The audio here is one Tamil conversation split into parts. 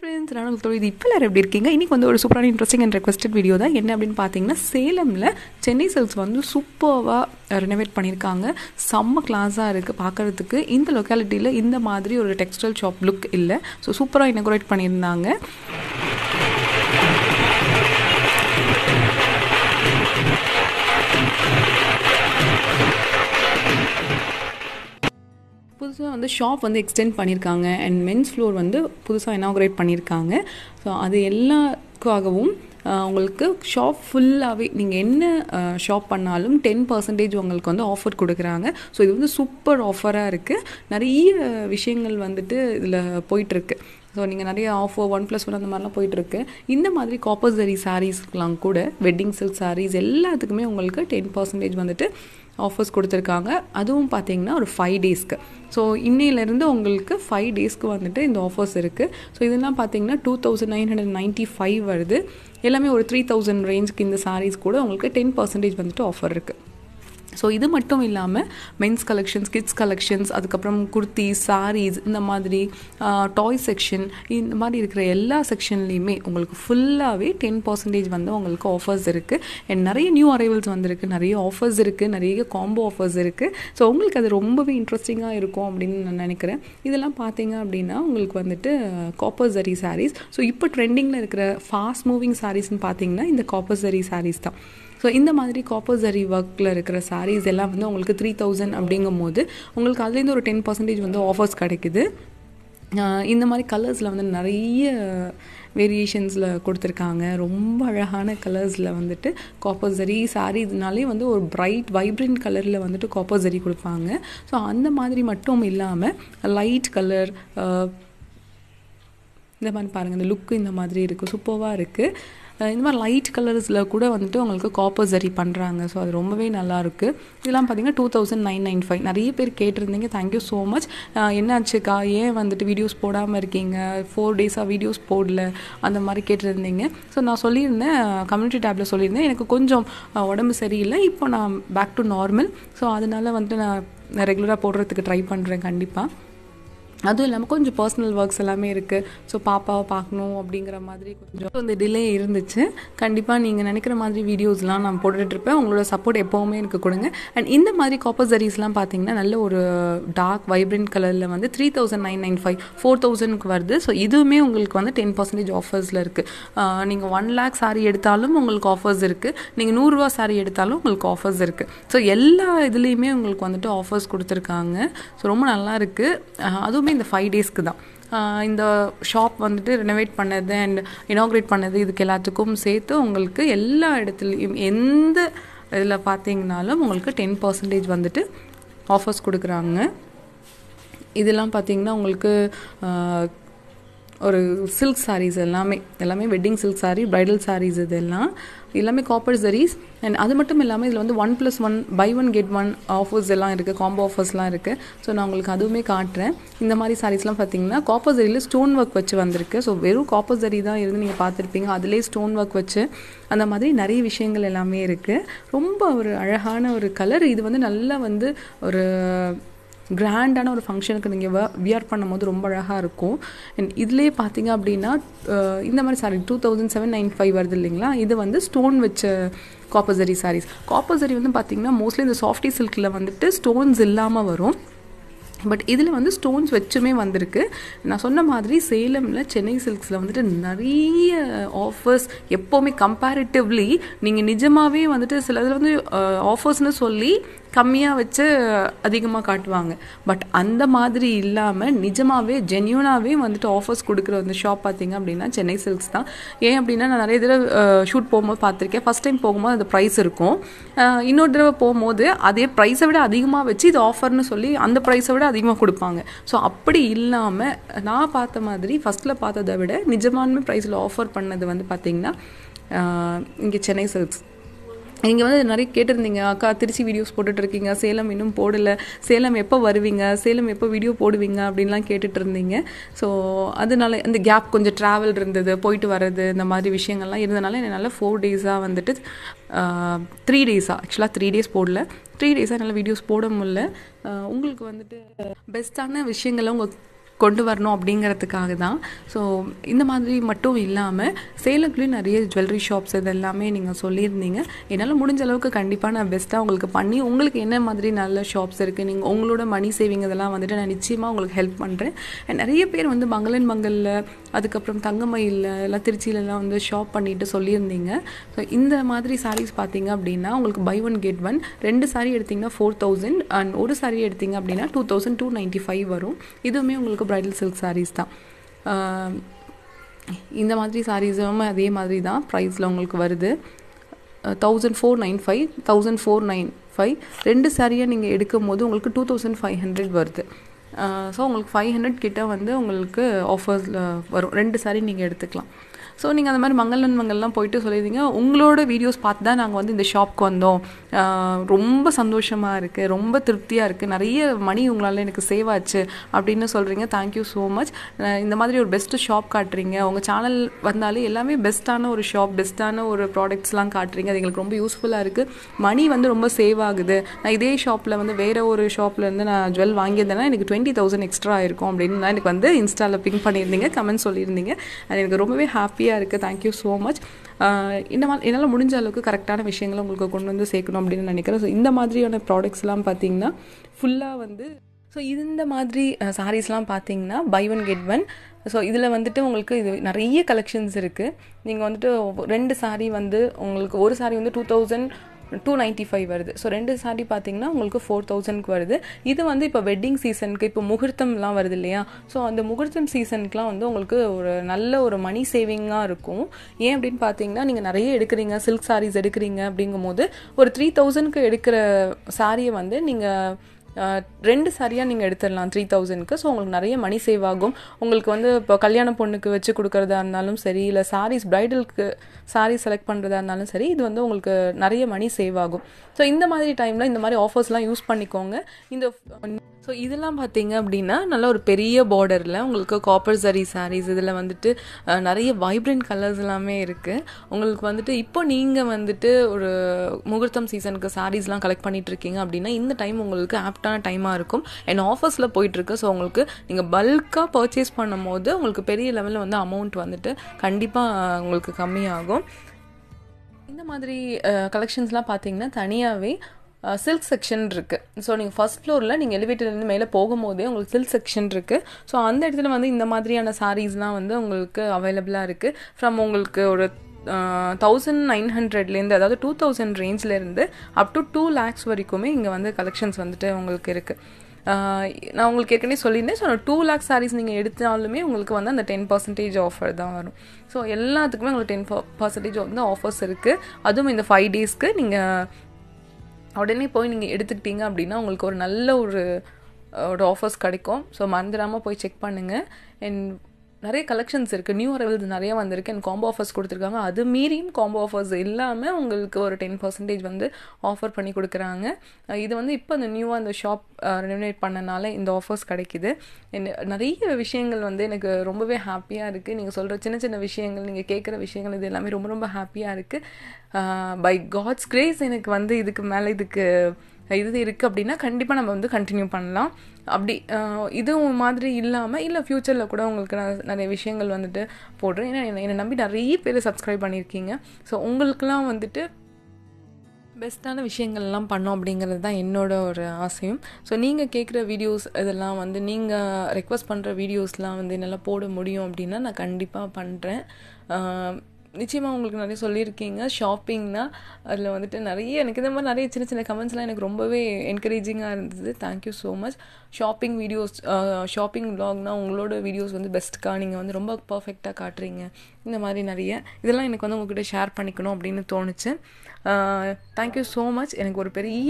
friends, I am going to show you a super interesting and requested video. This is Salem. Chennai silks are super renovated. There is some class in this locality. There is no textile shop look. So, super inaugurate. The shop வந்து extend பண்ணிருக்காங்க and men's floor வந்து புதுசா inaugurate பண்ணிருக்காங்க so அது எல்லாக்காகவும் உங்களுக்கு shop full-ஆவே நீங்க என்ன shop பண்ணாலும் 10% உங்களுக்கு வந்து offer கொடுக்கறாங்க so இது வந்து super offer-ஆ இருக்கு நிறைய விஷயங்கள் வந்துட்டு இதுல போயிட்டு இருக்கு so நீங்க நிறைய offer 1+1 அந்த மாதிரிலாம் போயிட்டு இருக்கு இந்த மாதிரி copper zari sarees லாம் கூட wedding silk sarees எல்லாத்துக்குமே உங்களுக்கு 10% வந்துட்டு offers கொடுத்திருக்காங்க அதுவும் பாத்தீங்கன்னா ஒரு 5 days க்கு சோ இன்னையில இருந்து உங்களுக்கு 5 days க்கு வந்துட்டு இந்த ஆஃபர்ஸ் இருக்கு சோ இதெல்லாம் பாத்தீங்கன்னா 2995 வருது எல்லாமே ஒரு 3000 ரேஞ்ச்க்கு இந்த sarees கூட உங்களுக்கு 10% வந்துட்டு ஆஃபர் இருக்கு சோ இது மட்டும் இல்லாம men's collections kids collections அதுக்கு அப்புறம் kurtis sarees இந்த மாதிரி toy section இந்த மாதிரி இருக்கிற எல்லா செக்ஷன்லயுமே உங்களுக்கு ஃபுல்லாவே 10% வந்து உங்களுக்கு ஆஃபர்ஸ் இருக்கு and நிறைய நியூ அரைவல்ஸ் வந்திருக்கு நிறைய ஆஃபர்ஸ் இருக்கு நிறைய காம்போ ஆஃபர்ஸ் இருக்கு சோ உங்களுக்கு அது ரொம்பவே இன்ட்ரஸ்டிங்கா இருக்கும் அப்படினு நான் நினைக்கிறேன் இதெல்லாம் பாத்தீங்க அப்படினா உங்களுக்கு வந்துட்டு copper zari sarees சோ இப்போ ட்ரெண்டிங்ல இருக்கிற fast moving sarees ன்னு பாத்தீங்கன்னா இந்த copper zari sarees தான் So, இந்த மாதிரி copper zari work ல இருக்கிற sarees எல்லாம் வந்து உங்களுக்கு 3000 அப்படிங்கும்போது உங்களுக்கு அதுல இருந்து ஒரு 10% வந்து ஆஃபர்ஸ் கிடைக்குது இந்த மாதிரி கலர்ஸ்ல வந்து நிறைய வேரியேஷன்ஸ்ல கொடுத்திருக்காங்க ரொம்ப அழகான கலர்ஸ்ல வந்துட்டு copper zari sareesனாலே வந்து ஒரு bright vibrant கலர்ல வந்துட்டு copper zari கொடுப்பாங்க சோ அந்த மாதிரி மட்டும் இல்லாம light color இந்த மாதிரி பாருங்க இந்த லுக் இந்த மாதிரி இருக்கு சூப்பரா இருக்கு இந்த மாதிரி லைட் கலர்ஸ்ல கூட வந்துட்டு உங்களுக்கு காப்பர் ஜரி பண்றாங்க சோ அது ரொம்பவே நல்லா இருக்கு இதெல்லாம் பாத்தீங்க 2995 நிறைய பேர் கேட்டிருந்தீங்க thank you so much என்னாச்சுக்கா ஏன் வந்துட்டு வீடியோஸ் போடாம இருக்கீங்க 4 டேஸா வீடியோஸ் போடல அந்த மாதிரி கேட்டிருந்தீங்க சோ நான் சொல்லிருந்தேன் கம்யூனிட்டி டாப்ல சொல்லிருந்தேன் எனக்கு கொஞ்சம் உடம்பு சரியில்லை இப்போ நான் பேக் டு நார்மல் சோ அதனால வந்து நான் ரெகுலரா போடுறதுக்கு ட்ரை பண்றேன் கண்டிப்பா அதுவும் இல்லாம கொஞ்சம் पर्सनल வர்க்ஸ் எல்லாமே இருக்கு சோ பாப்பாவை பார்க்கணும் அப்படிங்கற மாதிரி கொஞ்சம் அந்த டிலே இருந்துச்சு கண்டிப்பா நீங்க நினைக்கிற மாதிரி வீடியோஸ்லாம் நான் போட்டுட்டு இருப்பேன் உங்களோட சப்போர்ட் எப்பவுமே எனக்கு கொடுங்க and இந்த மாதிரி copper sareesலாம் பாத்தீங்கன்னா நல்ல ஒரு dark vibrant கலர்ல வந்து 3995 4000 க்கு வருது சோ இதுவுமே உங்களுக்கு வந்து 10% ஆஃபர்ஸ்ல இருக்கு நீங்க 1 லட்சம் saree எடுத்தாலும் உங்களுக்கு ஆஃபர்ஸ் இருக்கு நீங்க 100 ரூபாய் saree எடுத்தாலும் உங்களுக்கு ஆஃபர்ஸ் இருக்கு சோ எல்லா இதுலயுமே உங்களுக்கு வந்துட்டு ஆஃபர்ஸ் கொடுத்திருக்காங்க சோ ரொம்ப நல்லா இருக்கு அது இந்த 5 டேஸ்க்கு தான் இந்த ஷாப் வந்துட்டு ரெனோவேட் பண்ணது and inaugurate பண்ணது இதுக்கு எல்லாத்துக்கும் சேர்த்து உங்களுக்கு எல்லா இடத்துலயும் எந்த இதுல பாத்தீங்கனாலும் உங்களுக்கு 10% வந்துட்டு ஆஃபர்ஸ் கொடுக்கறாங்க இதெல்லாம் பாத்தீங்கன்னா உங்களுக்கு ஒரு silk sarees எல்லாமே wedding silk saree bridal sarees இதெல்லாம் எல்லாமே copper sarees and அது மட்டும் இல்லாம இதுல வந்து 1+1 buy one get one offers எல்லாம் இருக்கு combo offers எல்லாம் இருக்கு சோ நான் உங்களுக்கு அதுவுமே காட்றேன் இந்த மாதிரி sareesலாம் பாத்தீங்கன்னா copper sareeல stone work வச்சு வந்திருக்கு சோ வெறும் copper saree தான் இருந்து நீங்க பாத்திருப்பீங்க அதுலயே stone work வச்சு அந்த மாதிரி நிறைய விஷயங்கள் எல்லாமே இருக்கு ரொம்ப ஒரு அழகான ஒரு கலர் இது வந்து நல்லா வந்து ஒரு கிராண்டான ஒரு ஃபங்க்ஷனுக்கு நீங்க வியர் பண்ணும்போது ரொம்ப அழகா இருக்கும் and இதுலயே பாத்தீங்க அப்படினா இந்த மாதிரி saree 2795 வருது இல்லீங்களா இது வந்து ஸ்டோன் வெச்ச copper zari sarees copper zari வந்து பாத்தீங்கன்னா मोस्टली இந்த சாஃப்டி silkல வந்துட்டு ஸ்டோன்ஸ் இல்லாம வரும் பட் இதுல வந்து ஸ்டோன்ஸ் வெச்சுமே வந்திருக்கு நான் சொன்ன மாதிரி சேலம்ல சென்னை silksல வந்துட்டு நிறைய ஆஃபர்ஸ் எப்பவுமே கம்பேரிட்டிவ்லி நீங்க நிஜமாவே வந்துட்டு சிலதுல வந்து ஆஃபர்ஸ்னு சொல்லி கம்மியா வெச்சு அதிகமா காட்டுவாங்க பட் அந்த மாதிரி இல்லாம நிஜமாவே ஜென்யூனாவே வந்துட்டு ஆஃபர்ஸ் கொடுக்கிற அந்த ஷாப் பாத்தீங்க அப்படினா சென்னை silks தான் ஏன் அப்படினா நான் நிறைய தடவை ஷூட் போகும்போது பாத்திருக்கேன் ஃபர்ஸ்ட் டைம் போகும்போது அந்த பிரைஸ் இருக்கும் இன்னொரு தடவை போகும்போது அதே பிரைஸை விட அதிகமா வெச்சு இது ஆஃபர்னு சொல்லி அந்த பிரைஸை விட அதிகமா கொடுப்பாங்க சோ அப்படி இல்லாம நான் பார்த்த மாதிரி ஃபர்ஸ்ட்ல பார்த்ததை விட நிஜமானமே பிரைஸ்ல ஆஃபர் பண்ணது வந்து பாத்தீங்கன்னா இங்க சென்னை silks நீங்க வந்து நிறைய கேட்டிருந்தீங்க அக்கா திருச்சி வீடியோஸ் போட்டுட்டு இருக்கீங்க சேலம் இன்னும் போடல சேலம் எப்ப வருவீங்க சேலம் எப்ப வீடியோ போடுவீங்க அப்படிலாம் கேட்டிட்டு இருந்தீங்க சோ அதனால அந்த கேப் கொஞ்சம் டிராவல் இருந்தது போயிட்டு வரது இந்த மாதிரி விஷயங்கள்லாம் இருந்தனால என்னால 4 டேஸா வந்துட்டு 3 டேஸா एक्चुअली 3 டேஸ் போடல 3 டேஸா என்னால வீடியோஸ் போட முடியல உங்களுக்கு வந்துட்டு பெஸ்டான விஷயங்களை உங்க கொண்டு வரணும் அப்படிங்கிறதுக்காக தான் சோ இந்த மாதிரி மட்டும் இல்லாம சேலத்துல நிறைய ஜுவல்லரி ஷாப்ஸ் இதெல்லாம்மே நீங்க சொல்லிருந்தீங்க என்னால முடிஞ்ச அளவுக்கு கண்டிப்பா நான் பெஸ்ட்டா உங்களுக்கு பண்ணி உங்களுக்கு என்ன மாதிரி நல்ல ஷாப்ஸ் இருக்கு நீங்க உங்களோட மணி சேவிங் இதெல்லாம் வந்துட்டு நான் நிச்சயமா உங்களுக்கு ஹெல்ப் பண்றேன் நிறைய பேர் வந்து மங்களன் மங்கல்ல அதுக்கு அப்புறம் தங்கமயில்ல எல்லாம் திருச்சில எல்லாம் வந்து ஷாப் பண்ணிட்டு சொல்லிருந்தீங்க சோ இந்த மாதிரி sarees பாத்தீங்க அப்படினா உங்களுக்கு buy one get one ரெண்டு saree எடுத்தீங்கன்னா 4000 and ஒரு saree எடுத்தீங்க அப்படினா 2295 வரும் இதுமே உங்களுக்கு bridal silk sarees தான் இந்த மாதிரி sareesம் அதே மாதிரி தான் priceல உங்களுக்கு வருது 1495 1495 ரெண்டு saree நீங்க எடுக்கும்போது உங்களுக்கு 2500 வருது so உங்களுக்கு 500 கிட்ட வந்து உங்களுக்கு ஆஃபர்ஸ் வரும் ரெண்டு saree நீங்க எடுத்துக்கலாம் So, நீங்க அந்த மாதிரி மங்களன் மங்கள்லாம் போயிட்டு சொல்லிருந்தீங்க உங்களோட வீடியோஸ் பார்த்து தான் நாங்க வந்து இந்த ஷாப்க்கு வந்தோம் ரொம்ப சந்தோஷமா இருக்கு ரொம்ப திருப்தியா இருக்கு நிறைய மணி உங்களால எனக்கு சேவ் ஆச்சு அப்படினு சொல்றீங்க thank you so much இந்த மாதிரி ஒரு பெஸ்ட் ஷாப் காட்றீங்க உங்க சேனல் வந்தாலே எல்லாமே பெஸ்டான ஒரு ஷாப் பெஸ்டான ஒரு ப்ராடக்ட்ஸ்லாம் காட்றீங்க அது உங்களுக்கு ரொம்ப யூஸ்புல்லா இருக்கு மணி வந்து ரொம்ப சேவ் ஆகுது நான் இதே ஷாப்ல வந்து வேற ஒரு ஷாப்ல இருந்து நான் ஜுவல் வாங்கியதனா எனக்கு 20000 எக்ஸ்ட்ரா ஆயிருக்கும் அப்படினு நான் எனக்கு வந்து இன்ஸ்டால பிங் பண்ணிருந்தீங்க கமெண்ட் சொல்லிருந்தீங்க எனக்கு ரொம்பவே happy Thank you so much. என்னால முடிஞ்ச அளவுக்கு கரெக்ட்டான விஷயங்களை உங்களுக்கு கொண்டு வந்து சேக்கணும் அப்படினு நினைக்கிறேன். சோ இந்த மாதிரியான ப்ராடக்ட்ஸ்லாம் பாத்தீங்கன்னா ஃபுல்லா வந்து சோ இந்த மாதிரி sareesலாம் பாத்தீங்கன்னா buy one get one So, இதுல வந்துட்டு உங்களுக்கு இது நிறைய collections இருக்கு. நீங்க வந்துட்டு ரெண்டு saree வந்து உங்களுக்கு ஒரு saree வந்து 2295 வருது சோ ரெண்டு saree பாத்தீங்கன்னா உங்களுக்கு 4000 க்கு வருது இது வந்து இப்ப வெட்டிங் சீசனுக்கு இப்ப முகூர்த்தம்லாம் வருது இல்லையா சோ அந்த முகூர்த்தம் சீசனுக்குலாம் வந்து உங்களுக்கு ஒரு நல்ல ஒரு மணி சேவிங்கா இருக்கும் ஏன் அப்படினு பாத்தீங்கன்னா நீங்க நிறைய எடுக்குறீங்க silk sarees எடுக்குறீங்க அப்படிங்கும்போது ஒரு 3000 க்கு எடுக்குற saree வந்து நீங்க ரெண்டு சாரியா நீங்க எடுத்துறலாம் 3000 க்கு சோ உங்களுக்கு நிறைய மணி சேவ் ஆகும் உங்களுக்கு வந்து கல்யாண பொண்ணுக்கு வெச்சு கொடுக்கிறதா இருந்தாலும் சரி இல்ல sarees bridal க்கு saree செலக்ட் பண்றதா இருந்தாலும் சரி இது வந்து உங்களுக்கு நிறைய மணி சேவ் ஆகும் சோ இந்த மாதிரி டைம்ல இந்த மாதிரி ஆஃபர்ஸ்லாம் யூஸ் பண்ணிக்கோங்க இந்த சோ இதெல்லாம் பாத்தீங்க அப்படினா நல்ல ஒரு பெரிய borderல உங்களுக்கு copper zari sarees இதல வந்துட்டு நிறைய vibrant colors எல்லாமே இருக்கு உங்களுக்கு வந்துட்டு இப்போ நீங்க வந்துட்டு ஒரு முகூர்த்தம் சீசனுக்கு sareesலாம் கலெக்ட் பண்ணிட்டு இருக்கீங்க அப்படினா இந்த டைம் உங்களுக்கு ஆப்டான டைமா இருக்கும் and ஆஃபர்ஸ்ல போயிட்டு இருக்கு சோ உங்களுக்கு நீங்க பல்கா purchase பண்ணும்போது உங்களுக்கு பெரிய லெவல்ல வந்து amount வந்துட்டு கண்டிப்பா உங்களுக்கு கம்மியாகும் இந்த மாதிரி collectionsலாம் பாத்தீங்கன்னா தனியாவே silk section இருக்கு சோ நீங்க first floorல நீங்க elevator இருந்து மேலே போகும்போது உங்களுக்கு silk section இருக்கு சோ அந்த இடத்துல வந்து இந்த மாதிரியான sareesலாம் வந்து உங்களுக்கு available-ஆ இருக்கு from உங்களுக்கு ஒரு 1900 ல இருந்து அதாவது 2000 range ல இருந்து up to 2 lakhs வரைக்கும் இங்க வந்து collections வந்துட்டு உங்களுக்கு இருக்கு நான் உங்களுக்கு ஏற்கனவே சொல்லினேன் சோ 2 lakh sarees நீங்க எடுத்தாலுமே உங்களுக்கு வந்து அந்த 10% ஆஃபர் தான் வரும் சோ எல்லாத்துக்குமே உங்களுக்கு 10% வந்து ஆஃபர்ஸ் இருக்கு அதுவும் இந்த 5 டேஸ்க்கு நீங்க உடனே போய் நீங்க எடுத்துக்கிட்டீங்க அப்படினா உங்களுக்கு ஒரு நல்ல ஒரு ஆஃபர்ஸ் கிடைக்கும் சோ மந்திராமா போய் செக் பண்ணுங்க and நிறைய கலெக்ஷன்ஸ் இருக்கு நியூ அரைவல்ஸ் நிறைய வந்திருக்கு and காம்போ ஆஃபர்ஸ் கொடுத்திருக்காங்க அது மீறியும் காம்போ ஆஃபர்ஸ் எல்லாமே உங்களுக்கு ஒரு 10% வந்து ஆஃபர் பண்ணி கொடுக்கறாங்க இது வந்து இப்போ அந்த நியூவா அந்த ஷாப் ரெனோவேட் பண்ணனால இந்த ஆஃபர்ஸ் கிடைக்குது நிறைய விஷயங்கள் வந்து எனக்கு ரொம்பவே ஹாப்பியா இருக்கு நீங்க சொல்ற சின்ன சின்ன விஷயங்கள் நீங்க கேக்குற விஷயங்கள் இது எல்லாமே ரொம்ப ரொம்ப ஹாப்பியா இருக்கு by God's grace எனக்கு வந்து இதுக்கு மேல இது இருக்கு அப்படினா கண்டிப்பா நம்ம வந்து கண்டினியூ பண்ணலாம் அப்படி இது மாதிரி இல்லாம இல்ல ஃபியூச்சர்ல கூட உங்களுக்கு நிறைய விஷயங்கள் வந்துட்டு போடுறேன் என்ன நம்பி நிறைய பேர் subscribe பண்ணிருக்கீங்க சோ உங்களுக்குலாம் வந்துட்டு பெஸ்டான விஷயங்கள் எல்லாம் பண்ணனும் அப்படிங்கிறது தான் என்னோட ஒரு ஆசையும் சோ நீங்க கேக்குற வீடியோஸ் இதெல்லாம் வந்து நீங்க ரிக்வெஸ்ட் பண்ற வீடியோஸ்லாம் வந்து என்னால போட முடியும் அப்படினா நான் கண்டிப்பா பண்றேன் நிச்சயமா உங்களுக்கு நிறைய சொல்லிருக்கீங்க ஷாப்பிங்னா அதுல வந்துட்டு நிறைய எனக்கு இந்த மாதிரி நிறைய சின்ன சின்ன கமெண்ட்ஸ்லாம் எனக்கு ரொம்பவே என்கரேஜிங்கா இருந்துது thank you so much shopping videos shopping vlogனா உங்களோட வீடியோஸ் வந்து பெஸ்ட்கா நீங்க வந்து ரொம்ப பெர்ஃபெக்ட்டா காட்றீங்க இந்த மாதிரி நிறைய இதெல்லாம் எனக்கு வந்து உங்ககிட்ட ஷேர் பண்ணிக்கணும் அப்படினு தோணுச்சு thank you so much எனக்கு ஒரு பெரிய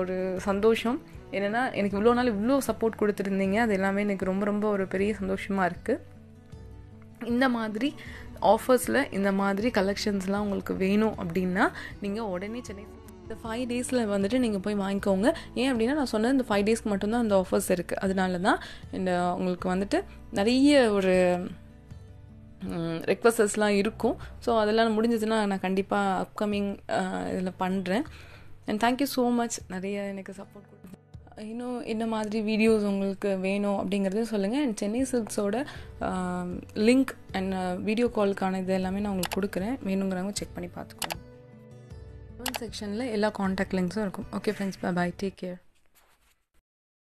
ஒரு சந்தோஷம் என்னன்னா எனக்கு இவ்ளோ நாள் இவ்ளோ சப்போர்ட் கொடுத்துட்டீங்க அது எல்லாமே எனக்கு ரொம்ப ரொம்ப ஒரு பெரிய சந்தோஷமா இருக்கு இந்த மாதிரி ஆஃபர்ஸ்ல இந்த மாதிரி கலெக்ஷன்ஸ்லாம் உங்களுக்கு வேணும் அப்படினா நீங்க உடனே சென்னை இந்த 5 டேஸ்ல வந்துட்டு நீங்க போய் வாங்கிக்கோங்க ஏன் அப்படினா நான் சொன்னது இந்த 5 டேஸ்க்கு மட்டும் தான் அந்த ஆஃபர்ஸ் இருக்கு அதனால தான் உங்களுக்கு வந்துட்டு நிறைய ஒரு ரிக்வெஸ்ட்ஸ்லாம் இருக்கும் சோ அதெல்லாம் முடிஞ்சதுனா நான் கண்டிப்பா அப்கமிங் இதெல்லாம் பண்றேன் and thank you so much நிறைய எனக்கு சப்போர்ட் இந்த மாதிரி வீடியோஸ் உங்களுக்கு வேணும் அப்படிங்கிறது சொல்லுங்கள். அண்ட் சென்னை சில்க்ஸோட லிங்க் அண்ட் வீடியோ காலுக்கான இது எல்லாமே நான் உங்களுக்கு கொடுக்குறேன். வேணுங்கிறவங்க செக் பண்ணி பார்த்துக்கோங்க. செக்ஷனில் எல்லா காண்டாக்ட் லிங்க்ஸும் இருக்கும். Okay friends, bye bye, take care.